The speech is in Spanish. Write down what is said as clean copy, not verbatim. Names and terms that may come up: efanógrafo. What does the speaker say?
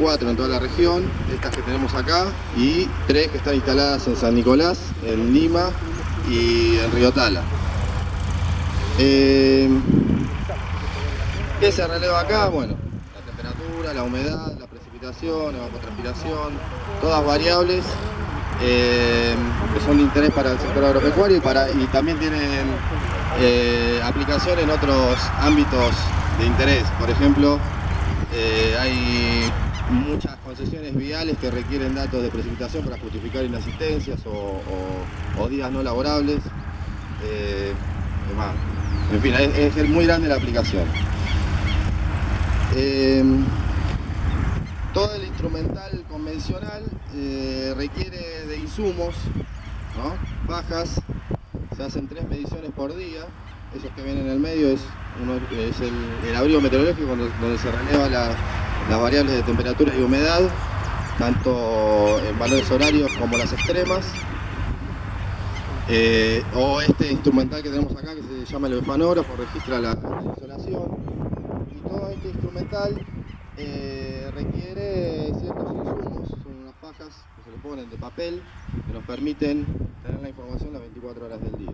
4 en toda la región, estas que tenemos acá, y 3 que están instaladas en San Nicolás, en Lima y en Río Tala. ¿Qué se releva acá? Bueno, la temperatura, la humedad, la precipitación, la evapotranspiración, todas variables que son de interés para el sector agropecuario y también tienen aplicación en otros ámbitos de interés. Por ejemplo, hay muchas concesiones viales que requieren datos de precipitación para justificar inasistencias o días no laborables. En fin, es muy grande la aplicación. Todo el instrumental convencional requiere de insumos, ¿no? Bajas, se hacen 3 mediciones por día. Esos que ven en el medio es el abrigo meteorológico donde se releva las variables de temperatura y humedad, tanto en valores horarios como las extremas. O este instrumental que tenemos acá, que se llama el efanógrafo, registra la insolación. Y todo este instrumental requiere ciertos insumos, son unas fajas que se le ponen de papel, que nos permiten tener la información las 24 horas del día.